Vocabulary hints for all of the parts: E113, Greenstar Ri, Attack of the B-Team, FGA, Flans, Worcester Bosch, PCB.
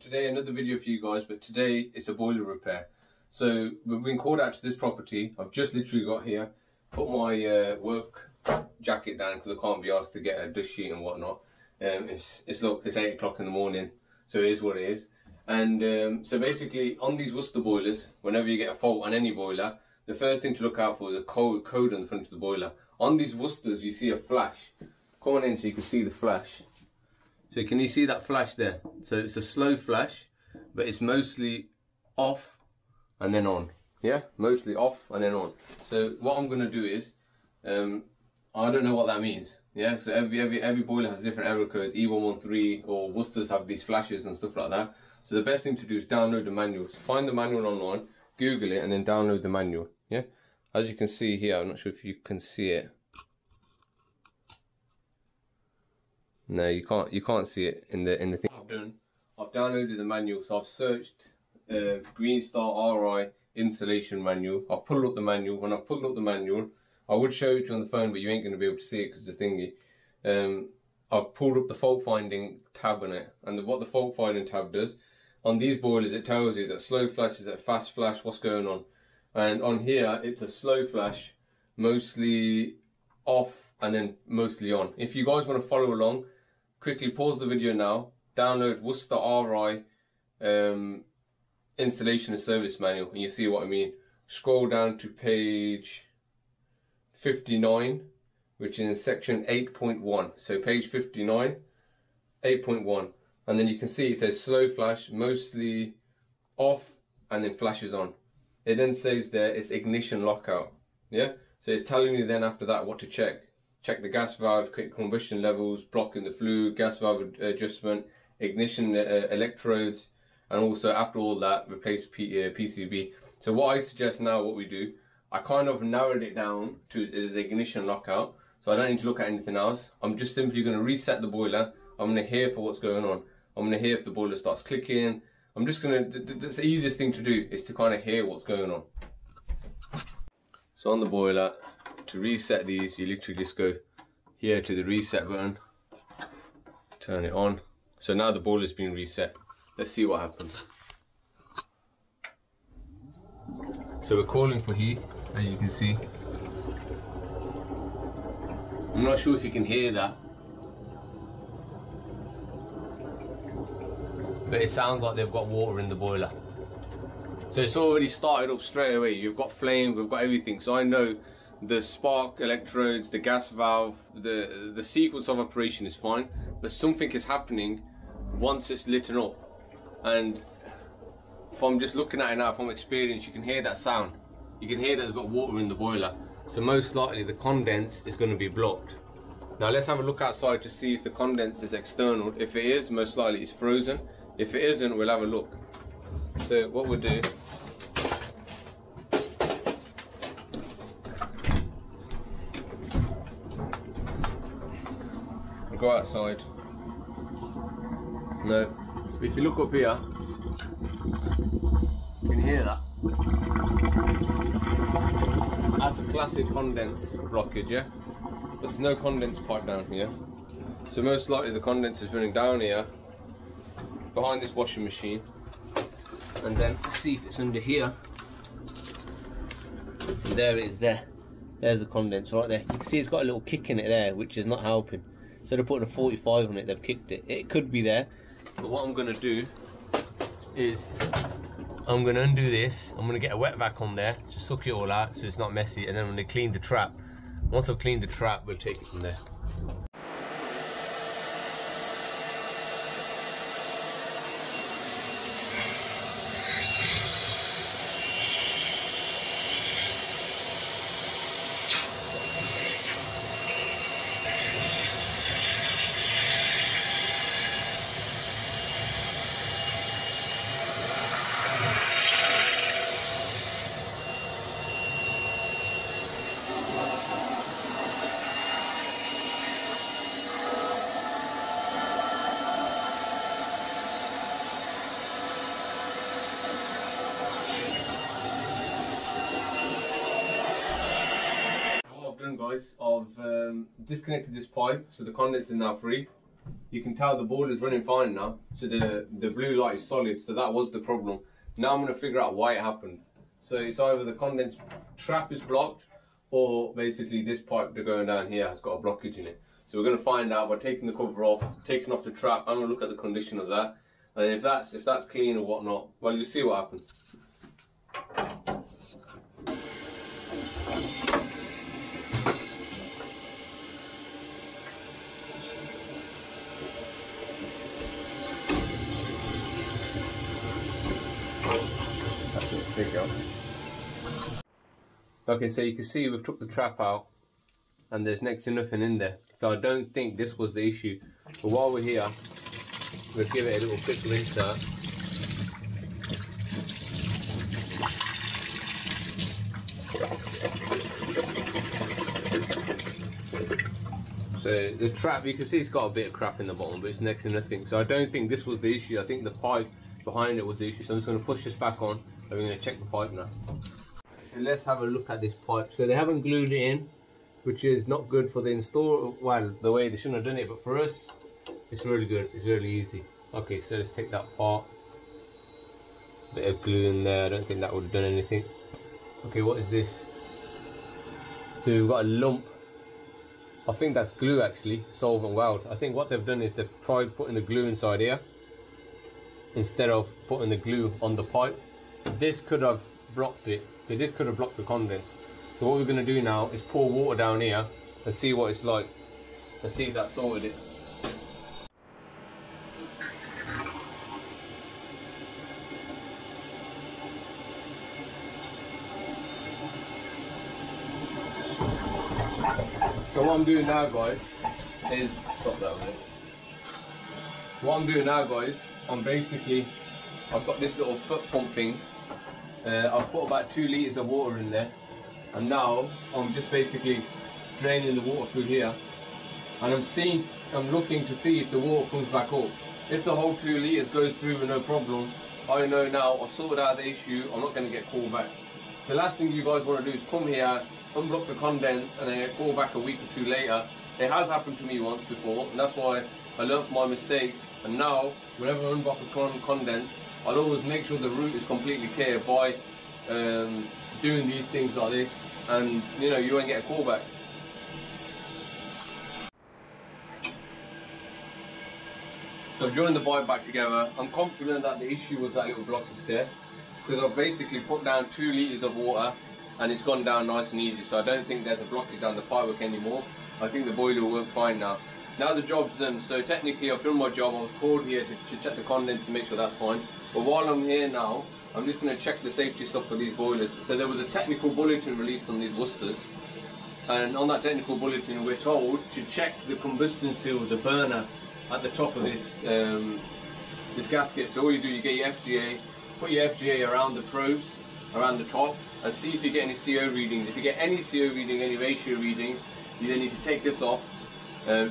Today another video for you guys, but today it's a boiler repair. So we've been called out to this property. I've just literally got here, put my work jacket down because I can't be asked to get a dust sheet and whatnot. It's 8 o'clock in the morning, so it is what it is. And so basically on these Worcester boilers, whenever you get a fault on any boiler, the first thing to look out for is a code on the front of the boiler. On these Worcesters you see a flash. Come on in so you can see the flash. So can you see that flash there? So it's a slow flash, but it's mostly off and then on. Yeah, mostly off and then on. So what I'm gonna do is, I don't know what that means. Yeah, so every boiler has different error codes. E113 or Worcesters have these flashes and stuff like that. So the best thing to do is download the manual. So find the manual online, Google it, and then download the manual. Yeah, as you can see here, I'm not sure if you can see it. No, you can't see it in the thing. I've downloaded the manual, so I've searched Greenstar Ri installation manual. I've pulled up the manual. When I've pulled up the manual, I would show it to you on the phone, but you ain't going to be able to see it because the thingy. I've pulled up the fault finding tab on it, and what the fault finding tab does on these boilers, it tells you that slow flash is a fast flash, what's going on, and on here it's a slow flash, mostly off and then mostly on. If you guys want to follow along, quickly pause the video now, download Worcester Ri installation and service manual, and you see what I mean. Scroll down to page 59, which is section 8.1. So page 59, 8.1, and then you can see it says slow flash, mostly off, and then flashes on. It then says there it's ignition lockout. Yeah, so it's telling you then after that what to check. Check the gas valve, combustion levels, blocking the flue, gas valve adjustment, ignition electrodes, and also after all that, replace PCB. So what I suggest now, what we do, I kind of narrowed it down to the ignition lockout, so I don't need to look at anything else. I'm just simply going to reset the boiler. I'm going to hear for what's going on. I'm going to hear if the boiler starts clicking. I'm just going to, that's the easiest thing to do, is to kind of hear what's going on. So on the boiler, to reset these, you literally just go here to the reset button, turn it on. So now the boiler's been reset. Let's see what happens. So we're calling for heat, as you can see. I'm not sure if you can hear that, but it sounds like they've got water in the boiler. So it's already started up straight away. You've got flame, we've got everything. So I know the spark electrodes, the gas valve, the sequence of operation is fine, but something is happening once it's lit up. And from just looking at it now, from experience, you can hear that sound. You can hear that there's got water in the boiler. So most likely the condense is going to be blocked. Now let's have a look outside to see if the condense is external. If it is, most likely it's frozen. If it isn't, we'll have a look. So what we'll do, go outside. No, if you look up here, you can hear that. That's a classic condense blockage, yeah? But there's no condense pipe down here. So most likely the condense is running down here, behind this washing machine. And then see if it's under here. And there it is, there. There's the condense right there. You can see it's got a little kick in it there, which is not helping. Instead of putting a 45 on it, they've kicked it. It could be there, but what I'm going to do is I'm going to undo this. I'm going to get a wet vac on there, just suck it all out so it's not messy, and then I'm going to clean the trap. Once I've cleaned the trap, we'll take it from there. Guys, I've disconnected this pipe, so the condense is now free. you can tell the ball is running fine now, so the blue light is solid, so that was the problem. Now I'm going to figure out why it happened. So it's either the condensed trap is blocked, or basically this pipe that's going down here has got a blockage in it. So we're going to find out by taking the cover off, taking off the trap. I'm going to look at the condition of that, and if that's clean or whatnot, well, you'll see what happens. That's it, there you go. Okay, so you can see we've took the trap out and there's next to nothing in there. So I don't think this was the issue. But while we're here, we'll give it a little quick rinse out. So the trap, you can see it's got a bit of crap in the bottom, but it's next to nothing. So I don't think this was the issue. I think the pipe behind it was the issue. So I'm just going to push this back on and we're going to check the pipe now. So let's have a look at this pipe. So they haven't glued it in, which is not good for the install. Well, the way they shouldn't have done it, but for us, it's really good. It's really easy. Okay, so let's take that part. Bit of glue in there. I don't think that would have done anything. Okay, what is this? So we've got a lump. I think that's glue actually, solvent weld. I think what they've done is they've tried putting the glue inside here instead of putting the glue on the pipe. This could have blocked it, so this could have blocked the condense. So what we're going to do now is pour water down here and see what it's like. Let's see if that solved it. So what I'm doing now, guys, is stop that over there. What I'm doing now, guys, I'm basically, I've got this little foot pump thing. I've put about 2 litres of water in there, and now I'm just basically draining the water through here, and I'm looking to see if the water comes back up. If the whole 2 litres goes through with no problem, I know now I've sorted out the issue. I'm not going to get called back. The last thing you guys want to do is come here, unblock the condense, and then I call back a week or two later. It has happened to me once before, and that's why I learned my mistakes. And now, whenever I unblock a condense, I'll always make sure the route is completely clear by doing these things like this, and you know, you won't get a call back. So I've joined the pipe back together. I'm confident that the issue was that little blockage there, because I've basically put down 2 litres of water and it's gone down nice and easy, so I don't think there's a blockage down the pipework anymore. I think the boiler will work fine now. Now the job's done, so technically I've done my job. I was called here to check the condense to make sure that's fine. But while I'm here now, I'm just going to check the safety stuff for these boilers. So there was a technical bulletin released on these Worcesters, and on that technical bulletin we're told to check the combustion seal, the burner, at the top of this, this gasket. So all you do, you get your FGA, put your FGA around the probes, around the top, and see if you get any CO readings. If you get any CO reading, any ratio readings, you then need to take this off,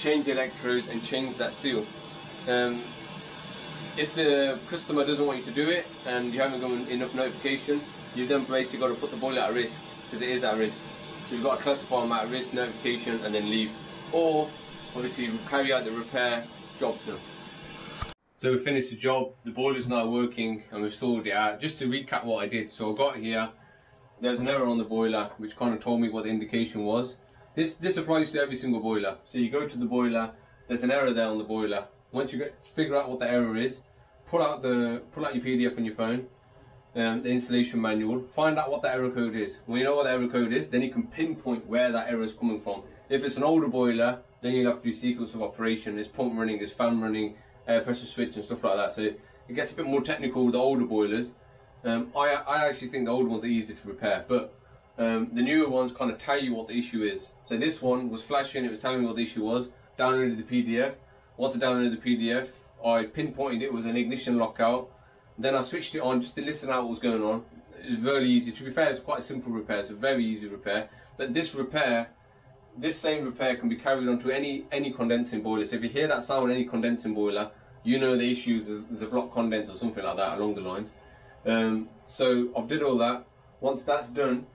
change the electrodes and change that seal. If the customer doesn't want you to do it and you haven't got enough notification, you've then basically got to put the boiler at risk, because it is at risk. So you've got to classify them at risk, notification, and then leave. Or obviously carry out the repair, job's done. So we finished the job, the boiler's now working, and we've sorted it out. Just to recap what I did, so I got here, there's an error on the boiler which kind of told me what the indication was. This applies to every single boiler. So you go to the boiler, there's an error there on the boiler. Once you figure out what the error is, pull out your PDF on your phone, the installation manual, find out what the error code is. When you know what the error code is, then you can pinpoint where that error is coming from. If it's an older boiler, then you'll have to do sequence of operation. There's pump running, there's fan running, air pressure switch and stuff like that. So it gets a bit more technical with the older boilers. I actually think the old ones are easier to repair, but the newer ones kind of tell you what the issue is. So this one was flashing, it was telling me what the issue was, downloaded the PDF. Once I downloaded the PDF, I pinpointed it was an ignition lockout. Then I switched it on just to listen out what was going on. It was very easy. To be fair, it's quite a simple repair, it's a very easy repair. But this same repair can be carried on to any condensing boiler. So if you hear that sound on any condensing boiler, you know the issue is a block condense or something like that along the lines. So I've did all that. Once that's done,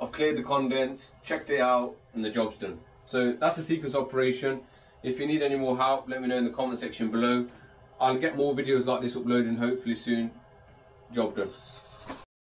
I've cleared the condense, checked it out, and the job's done. So that's a sequence operation. If you need any more help, let me know in the comment section below. I'll get more videos like this uploaded hopefully soon. Job done.